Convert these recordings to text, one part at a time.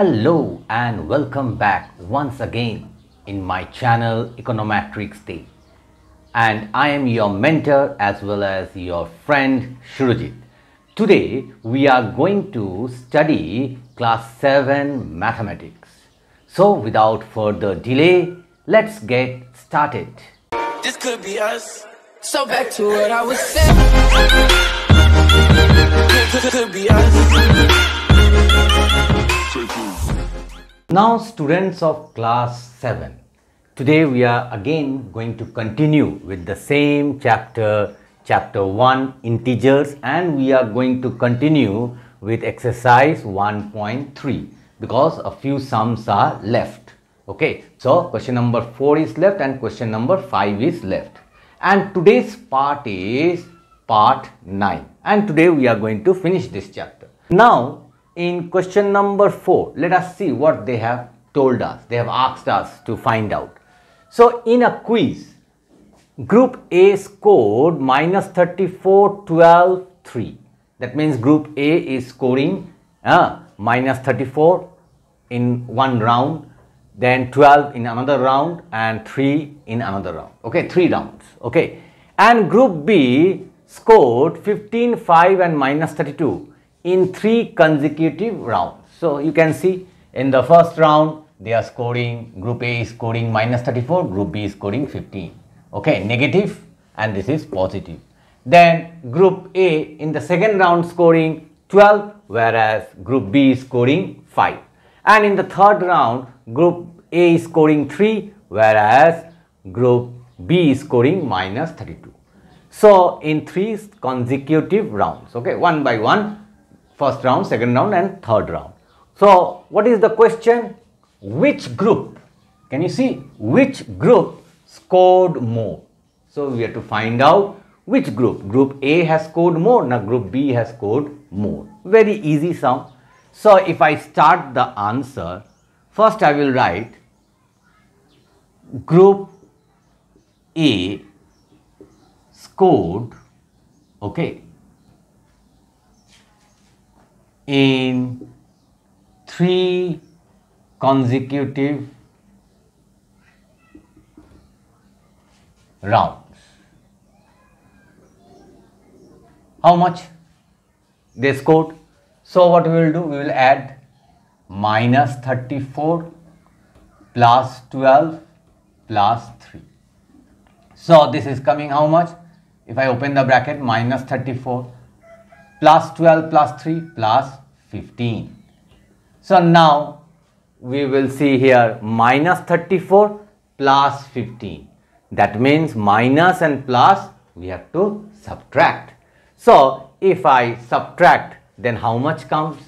Hello and welcome back once again in my channel Econometrics Day, and I am your mentor as well as your friend Shurujit. Today we are going to study class 7 mathematics. So without further delay, let's get started. This could be us. So back to what I was saying. This could be us. Now students of class 7, today we are again going to continue with the same chapter 1 integers, and we are going to continue with exercise 1.3 because a few sums are left. Okay, so question number 4 is left and question number 5 is left, and today's part is part 9, and today we are going to finish this chapter. Now in question number 4, let us see what they have told us. They have asked us to find out. So in a quiz, group A scored -34, 12, 3. That means group A is scoring -34 in one round, then 12 in another round, and 3 in another round. Okay, 3 rounds. Okay, and group B scored 15, 5 and -32. In 3 consecutive rounds. So you can see in the first round they are scoring, group A is scoring -34, group B is scoring 15. Okay, negative, and this is positive. Then group A in the second round scoring 12, whereas group B is scoring 5. And in the third round group A is scoring 3, whereas group B is scoring -32. So in 3 consecutive rounds, okay, one by one. First round, second round and third round. So what is the question? Which group? Can you see which group scored more? So we have to find out which group. Group A has scored more, now group B has scored more. Very easy sum. So if I start the answer, first I will write group A scored, okay, in 3 consecutive rounds. How much they scored? So what we will do, we will add -34 + 12 + 3. So this is coming how much? If I open the bracket, -34 + 12 + 3 + 15. So now we will see here -34 + 15. That means minus and plus we have to subtract. So if I subtract, then how much comes?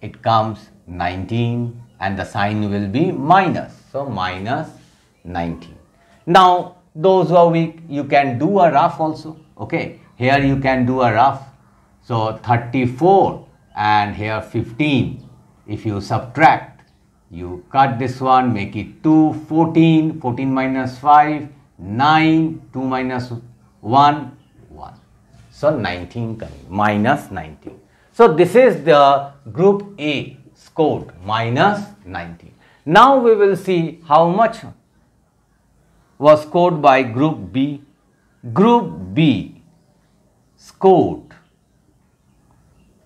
It comes 19, and the sign will be minus. So -19. Now those who are weak, you can do a rough also. Okay, here you can do a rough. So 34 and here 15. If you subtract, you cut this one, make it 2, 14, 14 minus 5, 9, 2 minus 1, 1. So 19 coming, -19. So this is the group A scored, -19. Now we will see how much was scored by group B. Group B scored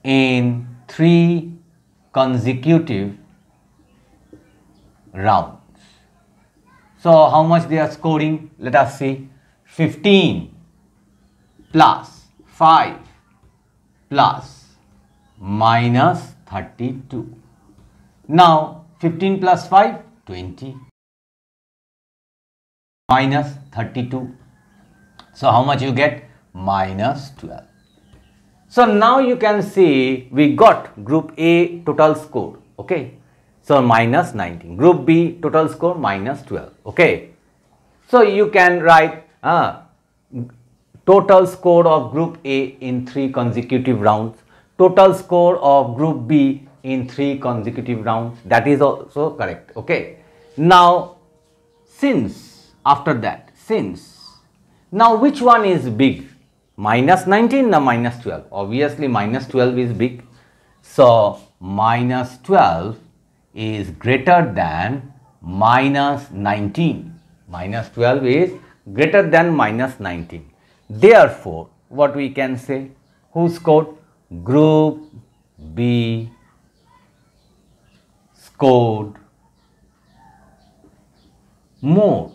in 3 consecutive rounds. So how much they are scoring? Let us see. 15 + 5 + -32. Now 15 + 5 = 20 -32. So how much you get? -12. So now you can see we got group A total score, okay, so -19. Group B total score -12, okay. So you can write total score of group A in 3 consecutive rounds, total score of group B in 3 consecutive rounds. That is also correct, okay. Now now which one is big? -19 now -12. Obviously -12 is big. So -12 is greater than minus 19. Minus 12 is greater than minus 19. Therefore, what we can say? Who scored? Group B scored more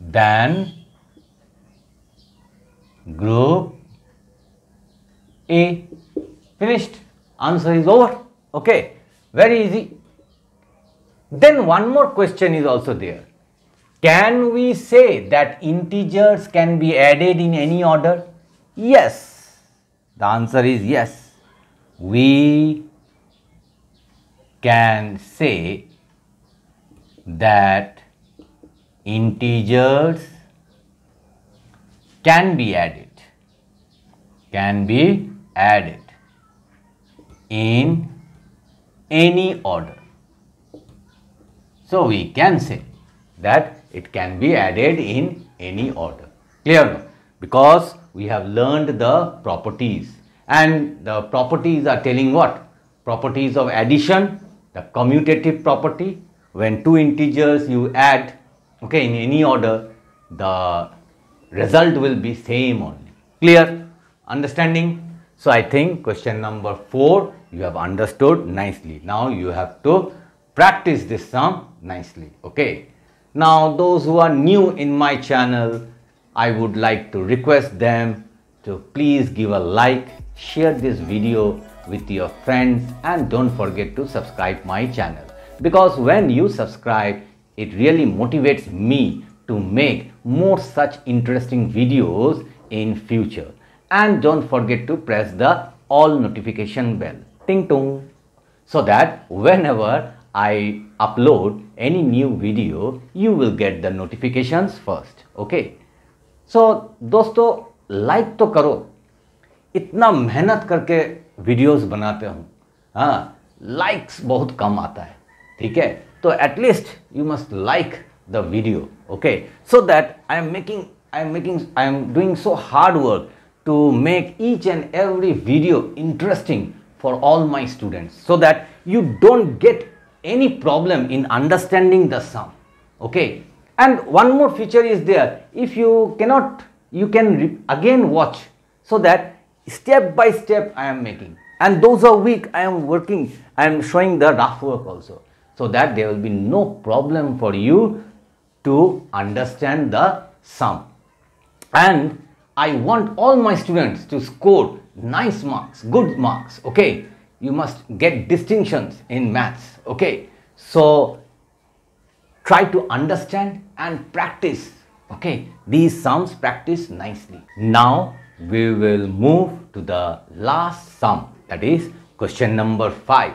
than group A. Finished. Answer is over. Okay. Very easy. Then one more question is also there. Can we say that integers can be added in any order? Yes. The answer is yes. We can say that integers can be added. Can be added in any order. So we can say that it can be added in any order. Clear? Because we have learned the properties, and the properties are telling what? Properties of addition, the commutative property. When two integers you add, okay, in any order, the result will be same only. Clear? Understanding? So I think question number 4 you have understood nicely. Now you have to practice this sum nicely. Okay. Now those who are new in my channel, I would like to request them to please give a like, share this video with your friends, and don't forget to subscribe my channel. Because when you subscribe, it really motivates me to make more such interesting videos in future. And don't forget to press the all notification bell, ting tong, so that whenever I upload any new video, you will get the notifications first. Okay. So दोस्तों, like तो करो, इतना मेहनत करके videos बनाते हो, हाँ, likes बहुत कम आता है, ठीक है? तो at least you must like the video, okay? So that I am doing so hard work to make each and every video interesting for all my students, so that you don't get any problem in understanding the sum, okay? And one more feature is there. If you cannot, you can again watch, so that step by step I am making, and those are weak I am working, I am showing the rough work also, so that there will be no problem for you to understand the sum. And I want all my students to score nice marks, good marks, okay? You must get distinctions in maths, okay? So try to understand and practice, okay? These sums, practice nicely. Now we will move to the last sum, that is question number 5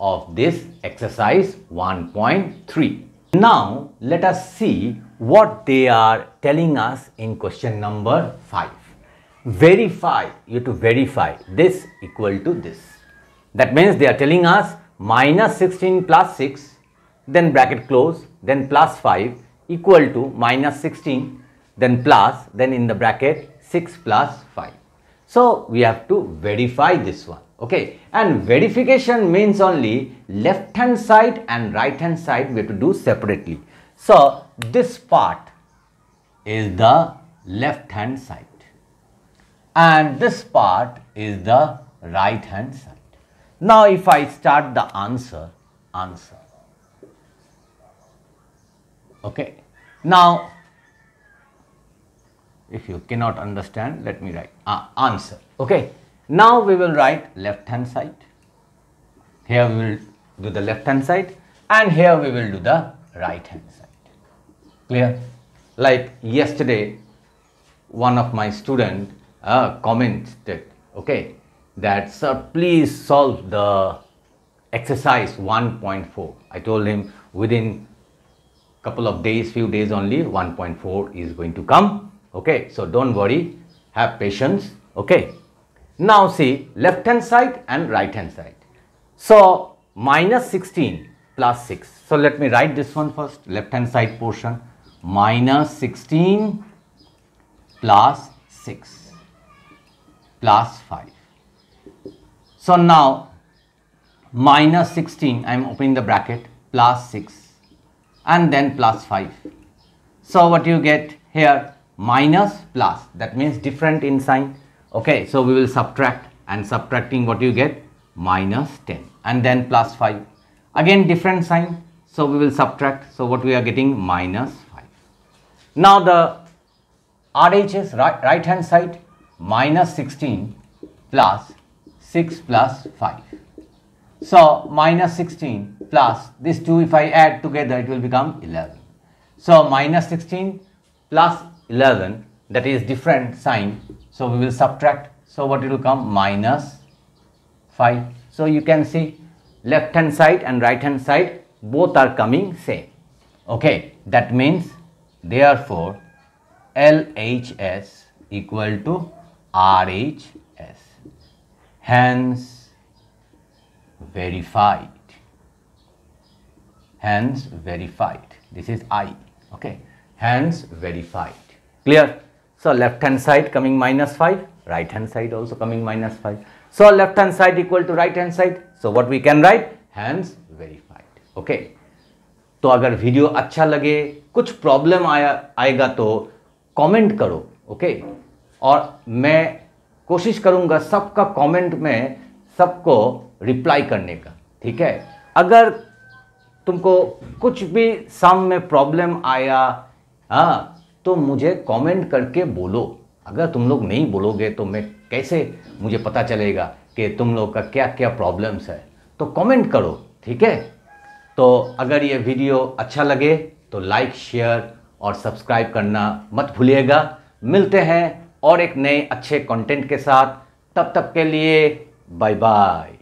of this exercise 1.3. Now let us see what they are telling us in question number 5. Verify, you have to verify this equal to this. That means they are telling us minus 16 plus 6, then bracket close, then plus 5 equal to minus 16, then plus, then in the bracket 6 plus 5. So we have to verify this one, okay? And verification means only left hand side and right hand side we have to do separately. So this part is the left hand side, and this part is the right hand side. Now if I start the answer, okay? Now if you cannot understand, let me write answer, okay? Now we will write left hand side. Here we will do the left hand side, and here we will do the right hand side. Clear? Like yesterday one of my student commented, okay, that sir, please solve the exercise 1.4. I told him within couple of days, few days only, 1.4 is going to come, okay? So don't worry, have patience, okay? Now see, left hand side and right hand side. So minus 16 plus 6. So let me write this one first, left hand side portion, minus 16 plus 6 plus 5. So now minus 16, I am opening the bracket, plus 6 and then plus 5. So what you get here, minus plus, that means different in sign. Okay, so we will subtract, and subtracting what you get, minus 10 and then plus 5, again different sign, so we will subtract. So what we are getting, minus 5. Now the RHS right hand side, minus 16 plus 6 plus 5. So minus 16 plus these two, if I add together, it will become 11. So minus 16 plus 11, that is different sign, so we will subtract. So what it will come, minus 5. So you can see left hand side and right hand side both are coming same. Okay, that means therefore LHS equal to RHS, hence verified, this is I. Okay, hence verified. Clear? So left hand side coming minus 5, right hand side also coming minus 5. So left hand side equal to right hand side, so what we can write, hence verified. Okay, तो अगर video अच्छा लगे, कुछ problem आएगा तो comment करो, okay, और मैं कोशिश करूंगा सबका कमेंट में सबको रिप्लाई करने का, ठीक है। अगर तुमको कुछ भी सम में प्रॉब्लम आया, हाँ, तो मुझे कमेंट करके बोलो। अगर तुम लोग नहीं बोलोगे तो मैं कैसे, मुझे पता चलेगा कि तुम लोग का क्या क्या प्रॉब्लम्स है, तो कमेंट करो, ठीक है। तो अगर ये वीडियो अच्छा लगे तो लाइक, शेयर और सब्सक्राइब करना मत भूलिएगा। मिलते हैं और एक नए अच्छे कंटेंट के साथ, तब तक के लिए बाय बाय।